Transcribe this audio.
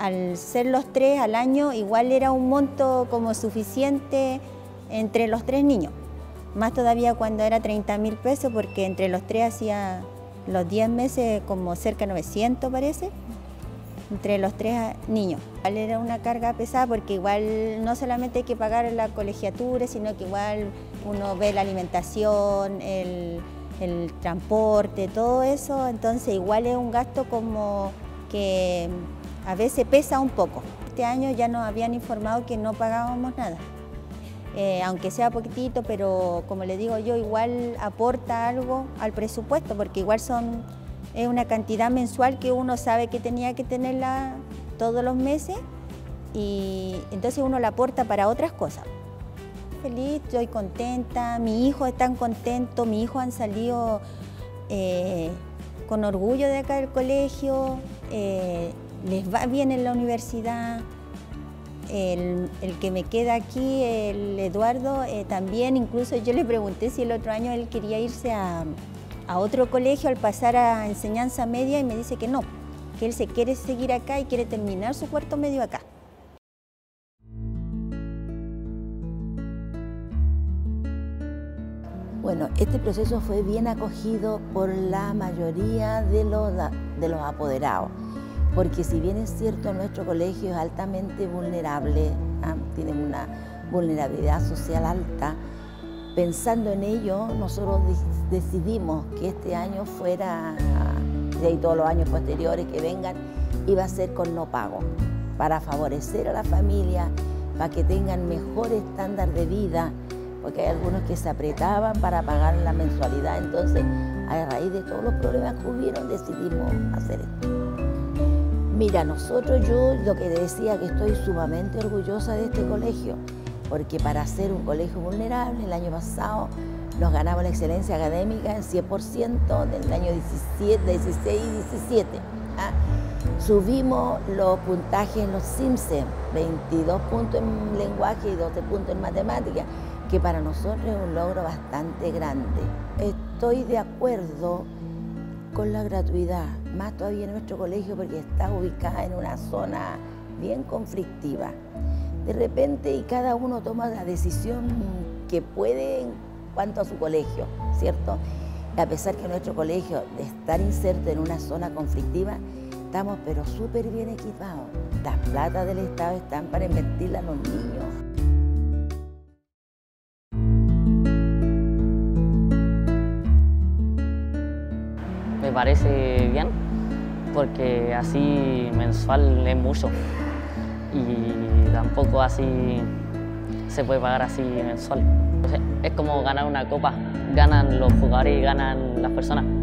al ser los tres al año, igual era un monto como suficiente entre los tres niños. Más todavía cuando era 30.000 pesos, porque entre los tres hacía los 10 meses como cerca de 900, parece, entre los tres niños. Igual era una carga pesada porque igual no solamente hay que pagar la colegiatura, sino que igual uno ve la alimentación, el transporte, todo eso, entonces igual es un gasto como que a veces pesa un poco. Este año ya nos habían informado que no pagábamos nada, aunque sea poquitito, pero como les digo yo, igual aporta algo al presupuesto, porque igual es una cantidad mensual que uno sabe que tenía que tenerla todos los meses, y entonces uno la aporta para otras cosas. Feliz, estoy contenta, mis hijos están contentos, mis hijos han salido con orgullo de acá del colegio, les va bien en la universidad. El que me queda aquí, el Eduardo, también, incluso yo le pregunté si el otro año él quería irse a otro colegio al pasar a enseñanza media, y me dice que no, que él se quiere seguir acá y quiere terminar su cuarto medio acá. Bueno, este proceso fue bien acogido por la mayoría de los apoderados, porque si bien es cierto, nuestro colegio es altamente vulnerable, tiene una vulnerabilidad social alta. Pensando en ello, nosotros decidimos que este año fuera, y todos los años posteriores que vengan, iba a ser con no pago, para favorecer a la familia, para que tengan mejor estándar de vida, porque hay algunos que se apretaban para pagar la mensualidad. Entonces, a raíz de todos los problemas que hubieron, decidimos hacer esto. Mira, yo lo que decía, que estoy sumamente orgullosa de este colegio, porque para ser un colegio vulnerable, el año pasado nos ganamos la excelencia académica en 100% del año 17, 16 y 17. Subimos los puntajes en los CIMSE, 22 puntos en lenguaje y 12 puntos en matemáticas, que para nosotros es un logro bastante grande. Estoy de acuerdo con la gratuidad, más todavía en nuestro colegio, porque está ubicada en una zona bien conflictiva. De repente, y cada uno toma la decisión que puede en cuanto a su colegio, ¿cierto? A pesar que nuestro colegio, de estar inserto en una zona conflictiva, estamos pero súper bien equipados. Las platas del Estado están para invertirlas a los niños. Me parece bien, porque así mensual es mucho y tampoco así se puede pagar así mensual. Es como ganar una copa, ganan los jugadores y ganan las personas.